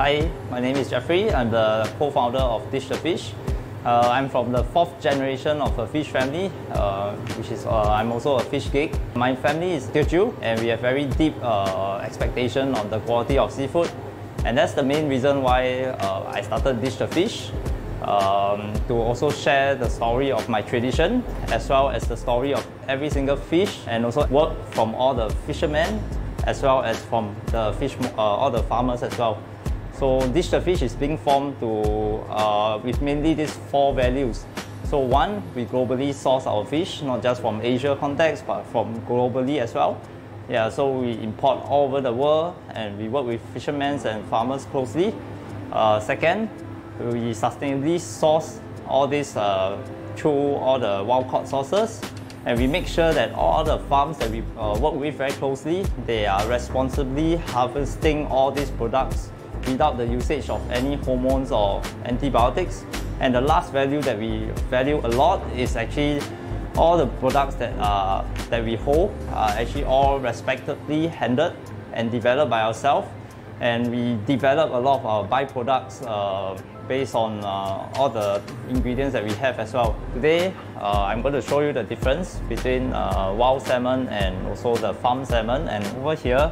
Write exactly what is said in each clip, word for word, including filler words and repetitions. Hi, my name is Jeffrey. I'm the co-founder of Dish The Fish. Uh, I'm from the fourth generation of a fish family, uh, which is uh, I'm also a fish geek. My family is Teochew, and we have very deep uh, expectation on the quality of seafood, and that's the main reason why uh, I started Dish The Fish. Um, to also share the story of my tradition, as well as the story of every single fish, and also work from all the fishermen, as well as from the fish, uh, all the farmers as well. So Dish The Fish is being formed to uh, with mainly these four values. So one, we globally source our fish, not just from Asia context, but from globally as well. Yeah, so we import all over the world, and we work with fishermen and farmers closely. Uh, second, we sustainably source all this uh, through all the wild-caught sources, and we make sure that all the farms that we uh, work with very closely, they are responsibly harvesting all these products without the usage of any hormones or antibiotics. And the last value that we value a lot is actually all the products that, uh, that we hold are actually all respectively handled and developed by ourselves, and we develop a lot of our byproducts uh, based on uh, all the ingredients that we have as well. Today, uh, I'm going to show you the difference between uh, wild salmon and also the farm salmon. And over here,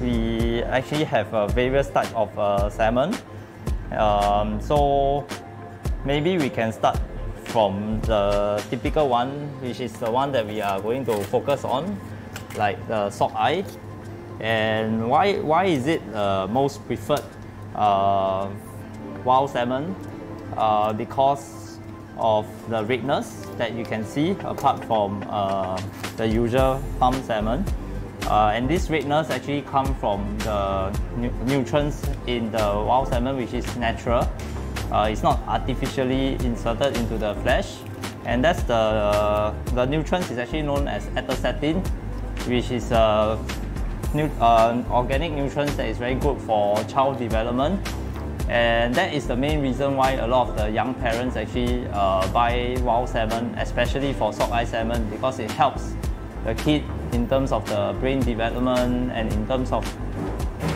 we actually have uh, various types of uh, salmon. Um, so maybe we can start from the typical one, which is the one that we are going to focus on, like the sockeye. And why, why is it uh, most preferred? Uh, wild salmon uh, because of the redness that you can see apart from uh, the usual farm salmon, uh, and this redness actually comes from the nu nutrients in the wild salmon, which is natural. Uh, it's not artificially inserted into the flesh, and that's the uh, the nutrients is actually known as astaxanthin, which is a nu uh, organic nutrient that is very good for child development. And that is the main reason why a lot of the young parents actually uh, buy wild salmon, especially for sockeye salmon, because it helps the kid in terms of the brain development and in terms of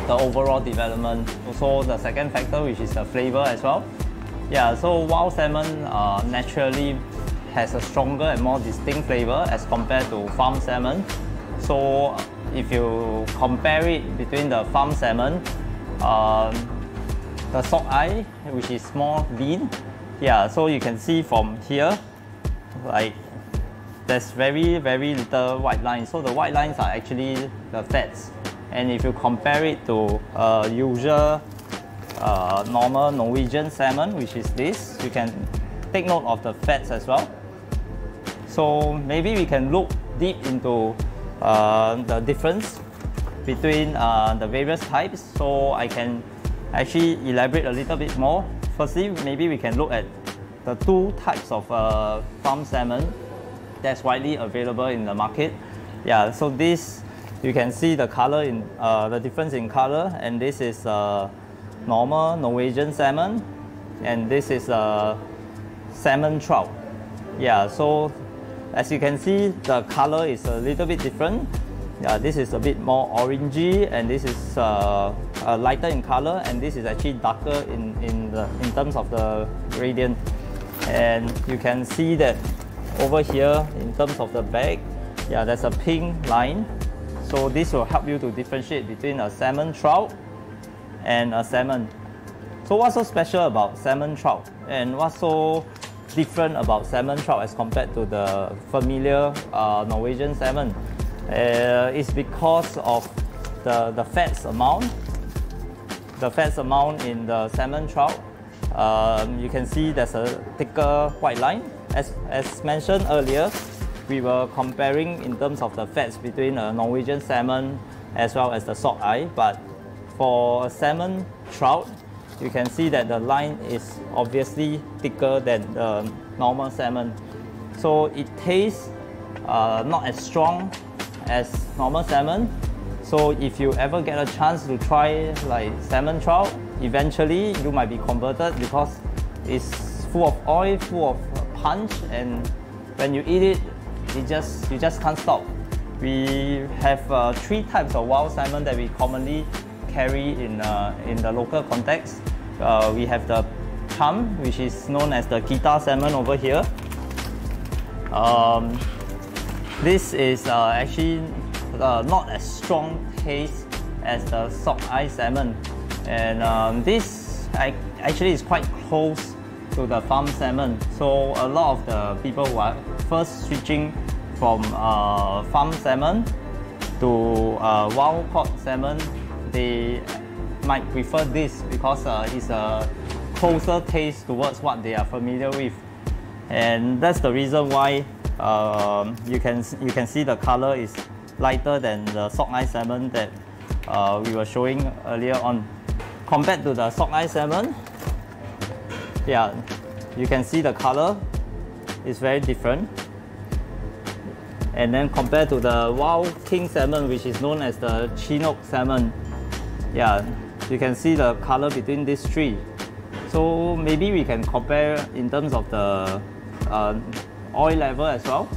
the overall development. Also the second factor, which is the flavor as well. Yeah, so wild salmon uh, naturally has a stronger and more distinct flavor as compared to farm salmon. So if you compare it between the farm salmon, uh, the sockeye, which is more lean. Yeah, so you can see from here, like there's very very little white lines. So the white lines are actually the fats. And if you compare it to uh, usual uh, normal Norwegian salmon, which is this, you can take note of the fats as well. So maybe we can look deep into uh, the difference between uh, the various types, so I can actually elaborate a little bit more. Firstly, maybe we can look at the two types of uh, farm salmon that's widely available in the market. Yeah, so this, you can see the color in uh, the difference in color, and this is uh, normal Norwegian salmon, and this is uh, salmon trout. Yeah, so as you can see, the color is a little bit different. Yeah, this is a bit more orangey, and this is uh, uh, lighter in color, and this is actually darker in, in, the, in terms of the gradient. And you can see that over here in terms of the bag, yeah, there's a pink line. So this will help you to differentiate between a salmon trout and a salmon. So what's so special about salmon trout, and what's so different about salmon trout as compared to the familiar uh, Norwegian salmon? Uh, it's because of the, the fats amount, the fats amount in the salmon trout. Um, you can see there's a thicker white line. As, as mentioned earlier, we were comparing in terms of the fats between a Norwegian salmon as well as the sockeye, but for a salmon trout, you can see that the line is obviously thicker than the normal salmon. So it tastes uh, not as strong as normal salmon. So if you ever get a chance to try like salmon trout, eventually you might be converted, because it's full of oil, full of punch, and when you eat it, it just you just can't stop. We have uh, three types of wild salmon that we commonly carry in, uh, in the local context. Uh, we have the chum, which is known as the keta salmon over here. Um, this is uh, actually uh, not as strong taste as the sockeye salmon, and um, this I, actually is quite close to the farm salmon. So a lot of the people who are first switching from uh, farm salmon to uh, wild caught salmon, they might prefer this because uh, it's a closer taste towards what they are familiar with, and that's the reason why uh, you can you can see the color is lighter than the sockeye salmon that uh, we were showing earlier on. Compared to the sockeye salmon, yeah, you can see the color is very different. And then compared to the wild king salmon, which is known as the Chinook salmon, yeah, you can see the color between these three. So maybe we can compare in terms of the uh, oil level as well.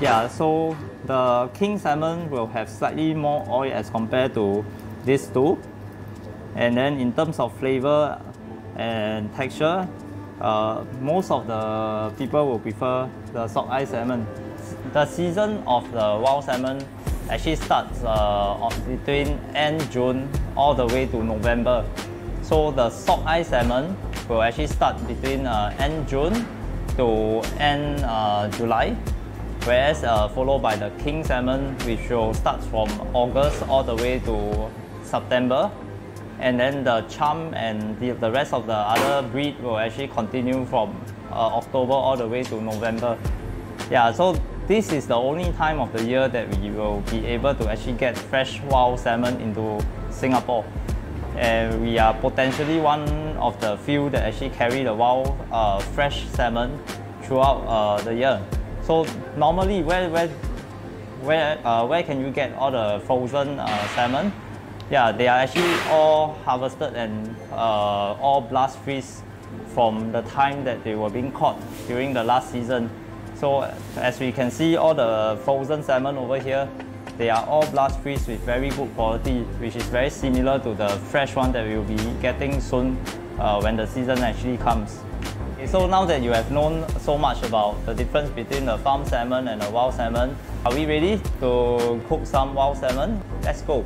Yeah, so the king salmon will have slightly more oil as compared to these two. And then in terms of flavor and texture, uh, most of the people will prefer the sockeye salmon. The season of the wild salmon actually starts uh, between end June all the way to November. So the sockeye salmon will actually start between uh, end June to end uh, July, whereas uh, followed by the king salmon, which will start from August all the way to September. And then the chum and the, the rest of the other breed will actually continue from uh, October all the way to November. Yeah, so this is the only time of the year that we will be able to actually get fresh wild salmon into Singapore. And we are potentially one of the few that actually carry the wild uh, fresh salmon throughout uh, the year. So normally where, where, where, uh, where can you get all the frozen uh, salmon? Yeah, they are actually all harvested and uh, all blast freeze from the time that they were being caught during the last season. So as we can see, all the frozen salmon over here, they are all blast freeze with very good quality, which is very similar to the fresh one that we will be getting soon uh, when the season actually comes. Okay, so now that you have known so much about the difference between the farm salmon and the wild salmon, are we ready to cook some wild salmon? Let's go!